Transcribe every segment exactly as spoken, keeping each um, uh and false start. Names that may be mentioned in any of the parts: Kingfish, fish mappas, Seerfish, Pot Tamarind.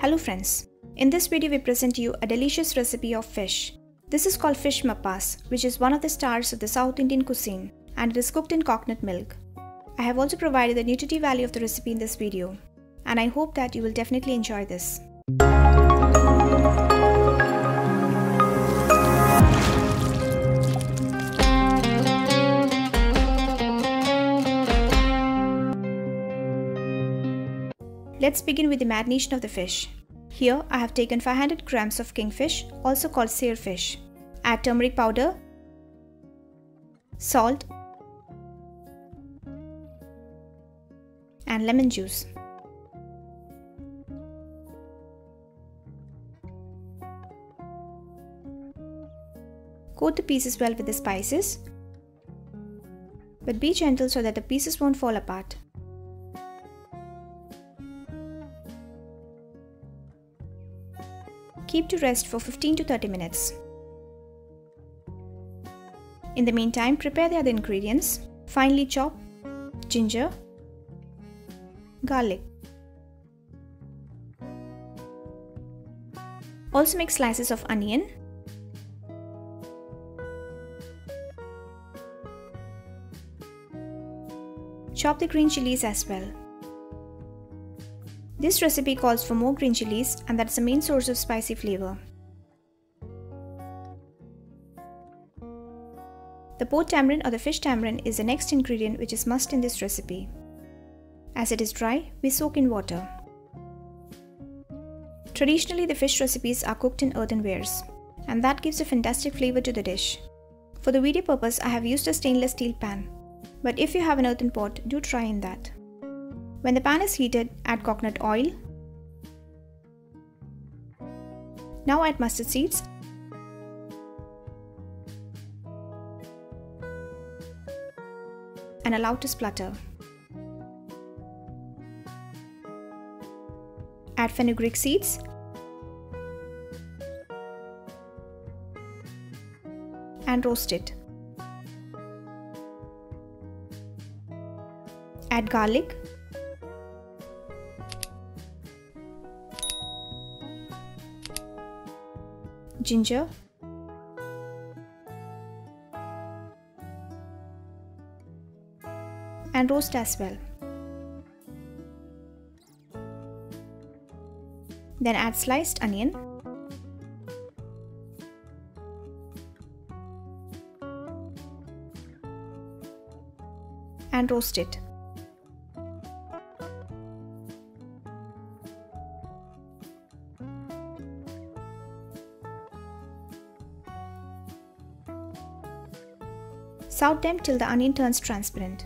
Hello friends, in this video we present to you a delicious recipe of fish. This is called fish mappas, which is one of the stars of the South Indian cuisine, and it is cooked in coconut milk. I have also provided the nutritive value of the recipe in this video, and I hope that you will definitely enjoy this. Let's begin with the marination of the fish. Here I have taken five hundred grams of king fish, also called sear fish. Add turmeric powder, salt and lemon juice. Coat the pieces well with the spices, but be gentle so that the pieces won't fall apart. Keep to rest for fifteen to thirty minutes. In the meantime, prepare the other ingredients. Finely chop ginger, garlic. Also make slices of onion, chop the green chilies as well. This recipe calls for more green chilies, and that's the main source of spicy flavor. The pork tamarind or the fish tamarind is the next ingredient which is must in this recipe. As it is dry, we soak in water. Traditionally, the fish recipes are cooked in earthenwares, and that gives a fantastic flavor to the dish. For the video purpose, I have used a stainless steel pan, but if you have an earthen pot, do try in that. When the pan is heated, add coconut oil. Now add mustard seeds and allow to splutter. Add fenugreek seeds and roast it. Add garlic. Ginger, and roast as well. Then add sliced onion and roast it. Saute them till the onion turns transparent.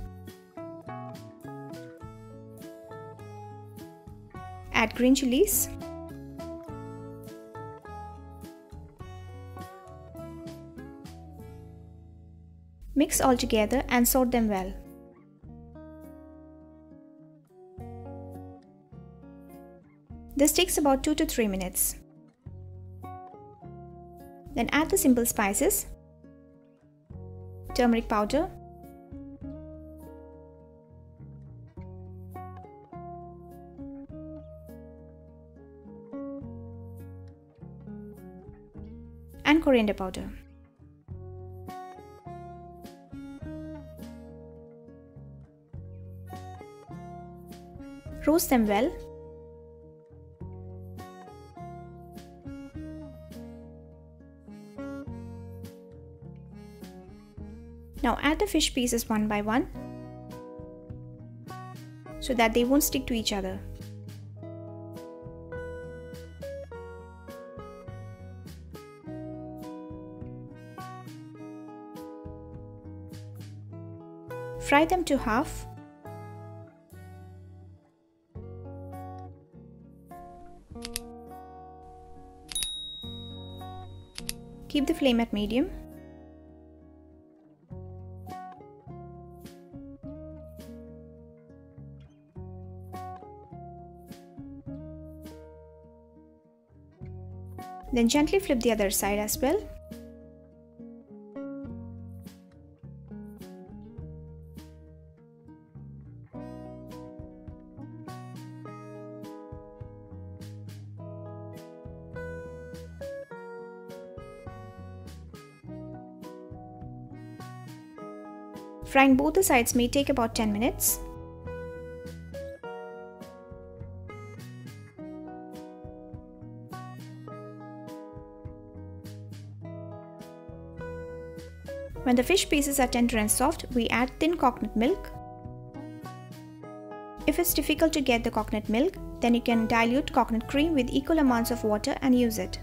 Add green chilies . Mix all together and saute them well. This takes about two to three minutes. Then add the simple spices: turmeric powder, and coriander powder. Roast them well. Now add the fish pieces one by one so that they won't stick to each other. Fry them to half . Keep the flame at medium . Then gently flip the other side as well. Frying both the sides may take about ten minutes. When the fish pieces are tender and soft, we add thin coconut milk. If it's difficult to get the coconut milk, then you can dilute coconut cream with equal amounts of water and use it.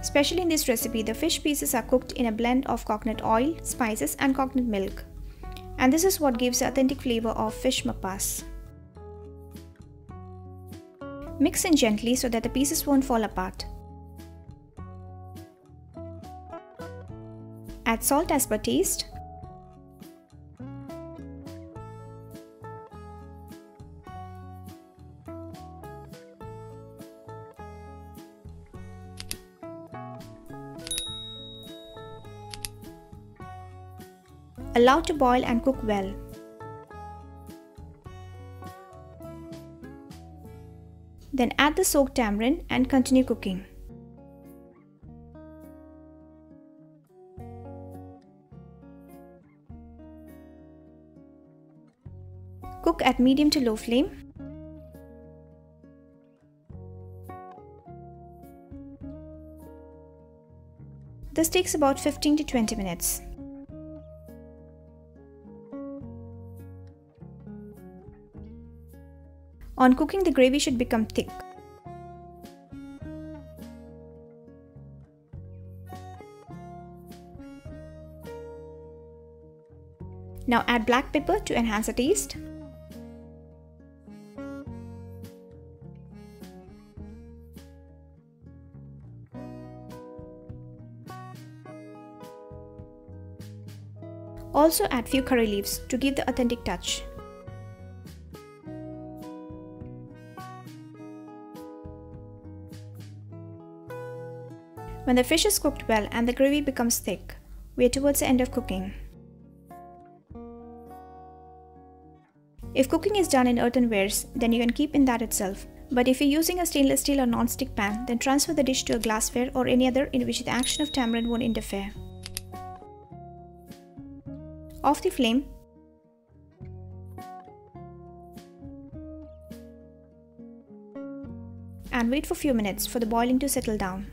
Especially in this recipe, the fish pieces are cooked in a blend of coconut oil, spices and coconut milk. And this is what gives the authentic flavor of fish mappas. Mix in gently so that the pieces won't fall apart. Add salt as per taste. Allow to boil and cook well. Then add the soaked tamarind and continue cooking. Cook at medium to low flame. This takes about fifteen to twenty minutes. On cooking, the gravy should become thick. Now add black pepper to enhance the taste. Also add few curry leaves to give the authentic touch. When the fish is cooked well and the gravy becomes thick, we are towards the end of cooking. If cooking is done in earthenwares, then you can keep in that itself. But if you're using a stainless steel or non-stick pan, then transfer the dish to a glassware or any other in which the action of tamarind won't interfere. Off the flame. And wait for few minutes for the boiling to settle down.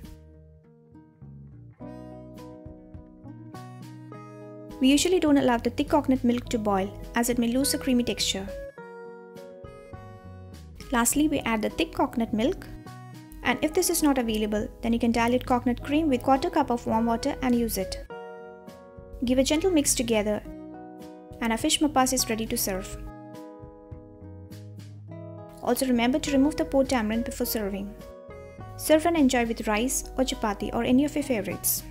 We usually don't allow the thick coconut milk to boil as it may lose a creamy texture. Lastly, we add the thick coconut milk, and if this is not available, then you can dilute coconut cream with quarter cup of warm water and use it. Give a gentle mix together and our fish mappas is ready to serve. Also remember to remove the poor tamarind before serving. Serve and enjoy with rice or chapati or any of your favorites.